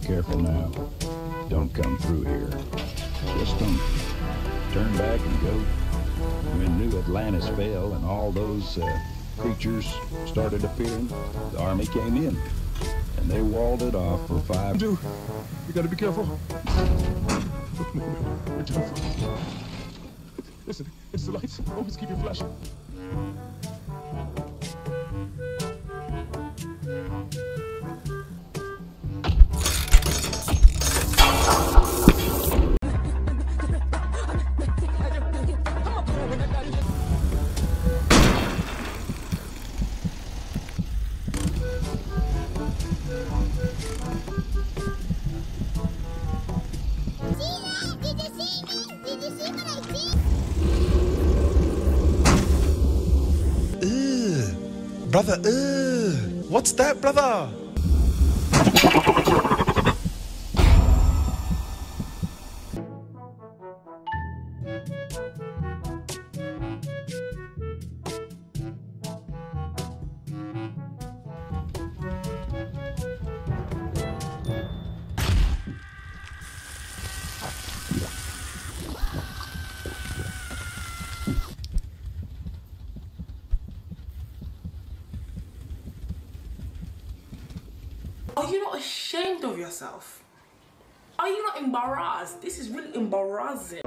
careful now. Don't come through here. Just don't. Turn back and go. When New Atlantis fell and all those creatures started appearing, the army came in. And they walled it off for 5... Dude, you gotta be careful. Listen, it's the lights. Always keep your flashing. Brother, what's that, brother? Are you not ashamed of yourself? Are you not embarrassed? This is really embarrassing.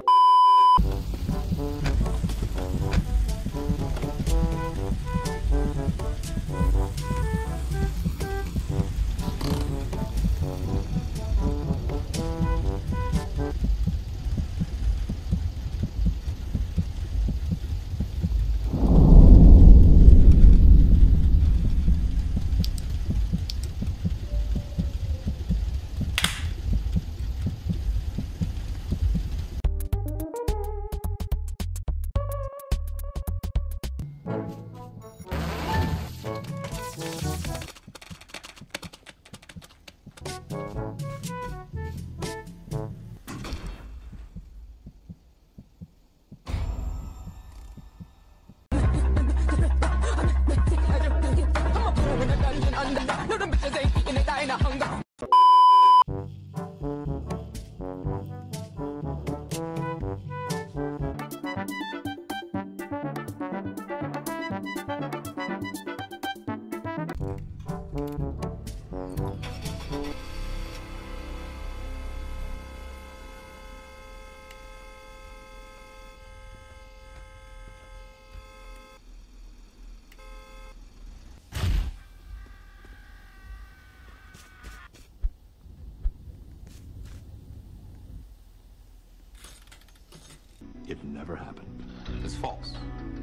It never happened. It's false.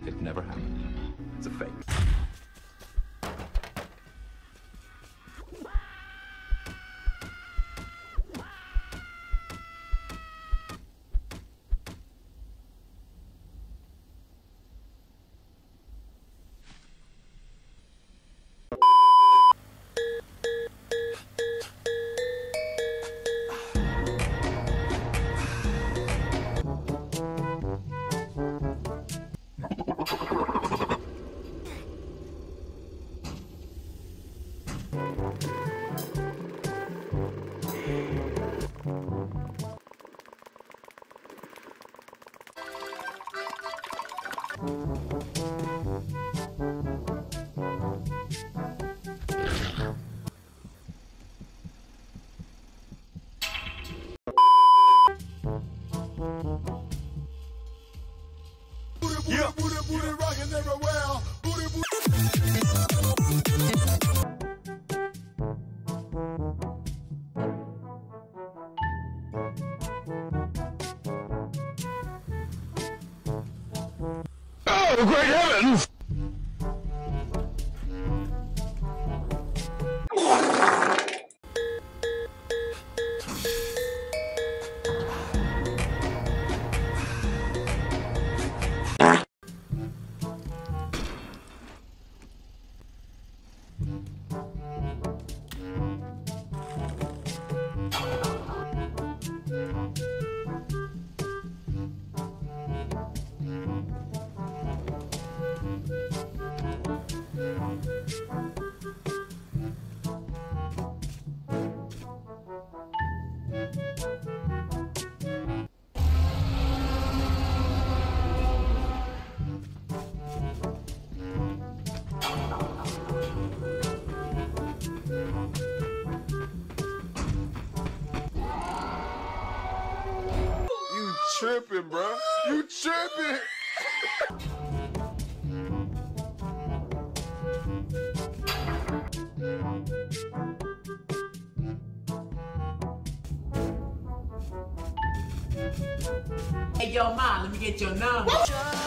It never happened. It's a fake. Oh, great heavens! tripping, bro. You tripping. Hey, yo, Ma, let me get your number.